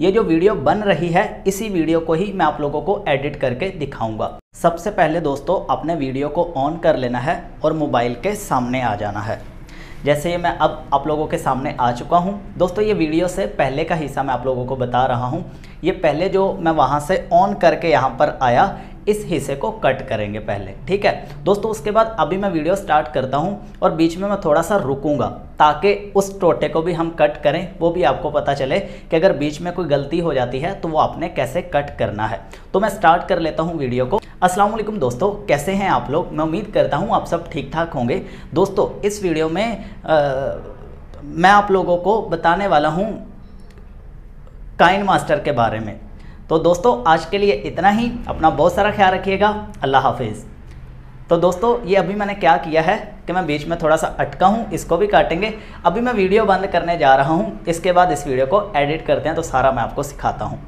ये जो वीडियो बन रही है इसी वीडियो को ही मैं आप लोगों को एडिट करके दिखाऊंगा। सबसे पहले दोस्तों आपने वीडियो को ऑन कर लेना है और मोबाइल के सामने आ जाना है। जैसे मैं अब आप लोगों के सामने आ चुका हूँ। दोस्तों ये वीडियो से पहले का हिस्सा मैं आप लोगों को बता रहा हूँ। ये पहले जो मैं वहाँ से ऑन करके यहाँ पर आया इस हिस्से को कट करेंगे पहले, ठीक है दोस्तों। उसके बाद अभी मैं वीडियो स्टार्ट करता हूँ और बीच में मैं थोड़ा सा रुकूंगा ताकि उस टोटे को भी हम कट करें, वो भी आपको पता चले कि अगर बीच में कोई गलती हो जाती है तो वो आपने कैसे कट करना है। तो मैं स्टार्ट कर लेता हूँ वीडियो को। अस्सलाम वालेकुम दोस्तों, कैसे हैं आप लोग? मैं उम्मीद करता हूँ आप सब ठीक ठाक होंगे। दोस्तों इस वीडियो में मैं आप लोगों को बताने वाला हूँ काइनमास्टर के बारे में। तो दोस्तों आज के लिए इतना ही। अपना बहुत सारा ख्याल रखिएगा। अल्लाह हाफिज़। तो दोस्तों ये अभी मैंने क्या किया है कि मैं बीच में थोड़ा सा अटका हूँ, इसको भी काटेंगे। अभी मैं वीडियो बंद करने जा रहा हूँ, इसके बाद इस वीडियो को एडिट करते हैं तो सारा मैं आपको सिखाता हूँ।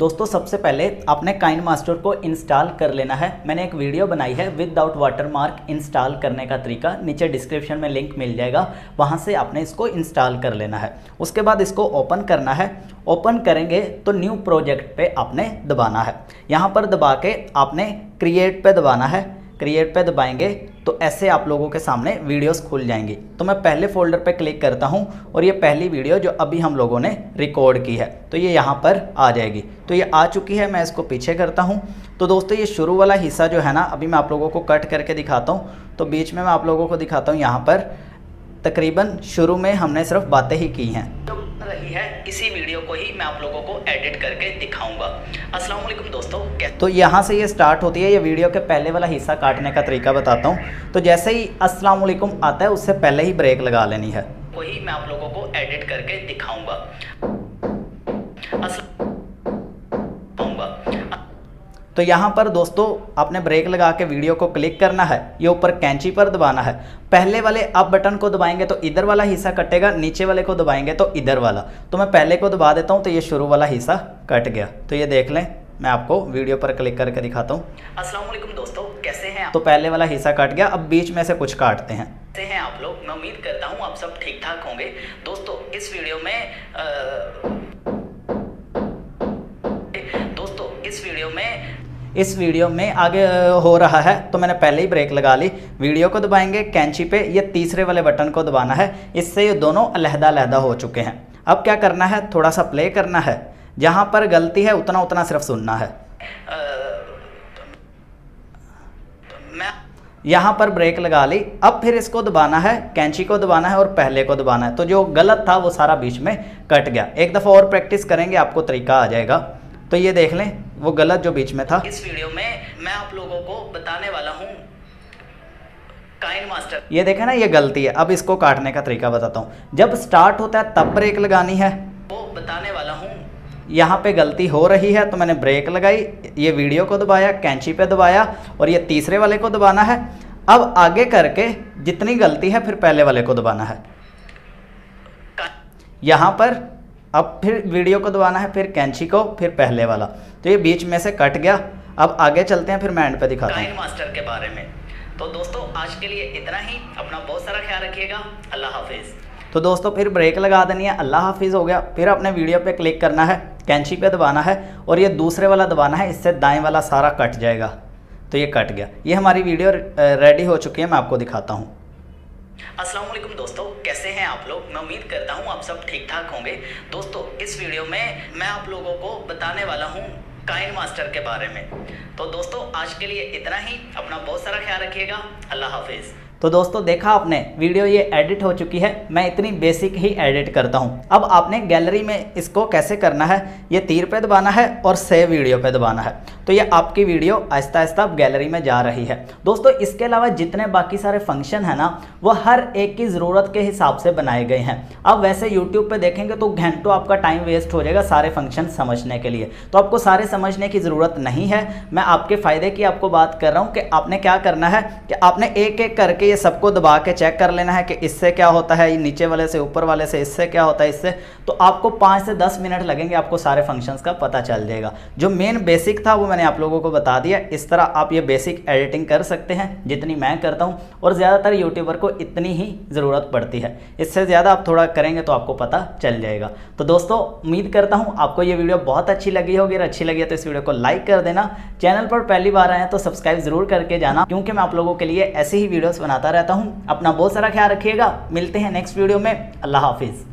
दोस्तों सबसे पहले आपने काइनमास्टर को इंस्टॉल कर लेना है। मैंने एक वीडियो बनाई है विदाउट वाटरमार्क इंस्टॉल करने का तरीका, नीचे डिस्क्रिप्शन में लिंक मिल जाएगा, वहाँ से आपने इसको इंस्टॉल कर लेना है। उसके बाद इसको ओपन करना है। ओपन करेंगे तो न्यू प्रोजेक्ट पे आपने दबाना है। यहाँ पर दबा के आपने क्रिएट पे दबाना है। क्रिएट पे दबाएंगे तो ऐसे आप लोगों के सामने वीडियोस खुल जाएंगी। तो मैं पहले फ़ोल्डर पे क्लिक करता हूँ और ये पहली वीडियो जो अभी हम लोगों ने रिकॉर्ड की है तो ये यहाँ पर आ जाएगी। तो ये आ चुकी है, मैं इसको पीछे करता हूँ। तो दोस्तों ये शुरू वाला हिस्सा जो है ना, अभी मैं आप लोगों को कट करके दिखाता हूँ। तो बीच में मैं आप लोगों को दिखाता हूँ। यहाँ पर तकरीबन शुरू में हमने सिर्फ बातें ही की हैं रही है, इसी वीडियो को ही मैं आप लोगों को एडिट करके दिखाऊंगा। अस्सलाम वालेकुम दोस्तों। तो यहाँ से ये स्टार्ट होती है। ये वीडियो के पहले वाला हिस्सा काटने का तरीका बताता हूँ। तो जैसे ही अस्सलाम वालेकुम आता है उससे पहले ही ब्रेक लगा लेनी है, वही मैं आप लोगों को एडिट करके दिखाऊंगा। तो यहाँ पर दोस्तों आपने ब्रेक लगा के वीडियो को क्लिक करना है, ये ऊपर कैंची पर दबाना है। पहले वाले अप बटन को दबाएंगे तो इधर वाला हिस्सा कटेगा, नीचे वाले को दबाएंगे तो इधर वाला। तो मैं पहले को दबा देता हूँ तो ये शुरू वाला हिस्सा कट गया। तो ये देख लें, मैं आपको वीडियो पर क्लिक करके दिखाता हूँ। अस्सलाम वालेकुम दोस्तों, कैसे हैं आप? तो पहले वाला हिस्सा कट गया। अब बीच में से कुछ काटते हैं। कैसे हैं आप लोग? मैं उम्मीद करता हूँ आप सब ठीक ठाक होंगे। दोस्तों इस वीडियो में इस वीडियो में आगे हो रहा है तो मैंने पहले ही ब्रेक लगा ली। वीडियो को दबाएंगे कैंची पे, ये तीसरे वाले बटन को दबाना है। इससे ये दोनों अलहदा-अलहदा हो चुके हैं। अब क्या करना है, थोड़ा सा प्ले करना है। जहाँ पर गलती है उतना उतना सिर्फ सुनना है। यहाँ पर ब्रेक लगा ली। अब फिर इसको दबाना है, कैंची को दबाना है और पहले को दबाना है। तो जो गलत था वो सारा बीच में कट गया। एक दफ़ा और प्रैक्टिस करेंगे, आपको तरीका आ जाएगा। तो ये देख लें वो गलत जो बीच में था। इस वीडियो में मैं आप लोगों को बताने वाला हूँ काइनमास्टर। ये देखें ना, ये गलती है। अब इसको काटने का तरीका बताता हूँ। जब स्टार्ट होता है तब ब्रेक लगानी है, वो बताने वाला हूँ। यहाँ पे गलती हो रही है तो मैंने ब्रेक लगाई, ये वीडियो को दबाया, कैंची पे दबाया और ये तीसरे वाले को दबाना है। अब आगे करके जितनी गलती है फिर पहले वाले को दबाना है। यहाँ पर अब फिर वीडियो को दबाना है, फिर कैंची को, फिर पहले वाला। तो ये बीच में से कट गया। अब आगे चलते हैं, फिर मैं एंड पे दिखाता हूँ काइनमास्टर के बारे में। तो दोस्तों आज के लिए इतना ही। अपना बहुत सारा ख्याल रखिएगा। अल्लाह हाफिज़। तो दोस्तों फिर ब्रेक लगा देनी है। अल्लाह हाफिज़ हो गया। फिर अपने वीडियो पे क्लिक करना है, कैंची पे दबाना है और ये दूसरे वाला दबाना है। इससे दाएँ वाला सारा कट जाएगा। तो ये कट गया। ये हमारी वीडियो रेडी हो चुकी है, मैं आपको दिखाता हूँ। अस्सलाम वालेकुम दोस्तों, कैसे हैं आप लोग? मैं उम्मीद करता हूँ आप सब ठीक ठाक होंगे। दोस्तों इस वीडियो में मैं आप लोगों को बताने वाला हूँ काइनमास्टर के बारे में। तो दोस्तों आज के लिए इतना ही। अपना बहुत सारा ख्याल रखिएगा। अल्लाह हाफिज़। तो दोस्तों देखा आपने, वीडियो ये एडिट हो चुकी है। मैं इतनी बेसिक ही एडिट करता हूँ। अब आपने गैलरी में इसको कैसे करना है, ये तीर पे दबाना है और सेव वीडियो पे दबाना है। तो ये आपकी वीडियो आहिस्ता आहिस्ता अब गैलरी में जा रही है। दोस्तों इसके अलावा जितने बाकी सारे फंक्शन हैं ना, वो हर एक की ज़रूरत के हिसाब से बनाए गए हैं। अब वैसे यूट्यूब पर देखेंगे तो घंटों आपका टाइम वेस्ट हो जाएगा सारे फंक्शन समझने के लिए। तो आपको सारे समझने की ज़रूरत नहीं है। मैं आपके फ़ायदे की आपको बात कर रहा हूँ कि आपने क्या करना है कि आपने एक एक करके ये सबको दबा के चेक कर लेना है कि इससे क्या होता है, नीचे वाले से ऊपर वाले से, इससे क्या होता है, इससे। तो आपको 5 से 10 मिनट लगेंगे, आपको सारे फंक्शंस का पता चल जाएगा। जो मेन बेसिक था वो मैंने आप लोगों को बता दिया। इस तरह आप ये बेसिक एडिटिंग कर सकते हैं, जितनी मैं करता हूँ, और ज़्यादातर यूट्यूबर को इतनी ही ज़रूरत पड़ती है। इससे ज़्यादा आप थोड़ा करेंगे तो आपको पता चल जाएगा। तो दोस्तों उम्मीद करता हूँ आपको ये वीडियो बहुत अच्छी लगी होगी, और अच्छी लगी है तो इस वीडियो को लाइक कर देना। चैनल पर पहली बार आए हैं तो सब्सक्राइब ज़रूर करके जाना, क्योंकि मैं आप लोगों के लिए ऐसे ही वीडियोस बनाता रहता हूँ। अपना बहुत सारा ख्याल रखिएगा, मिलते हैं नेक्स्ट वीडियो में। अल्लाह हाफिज़।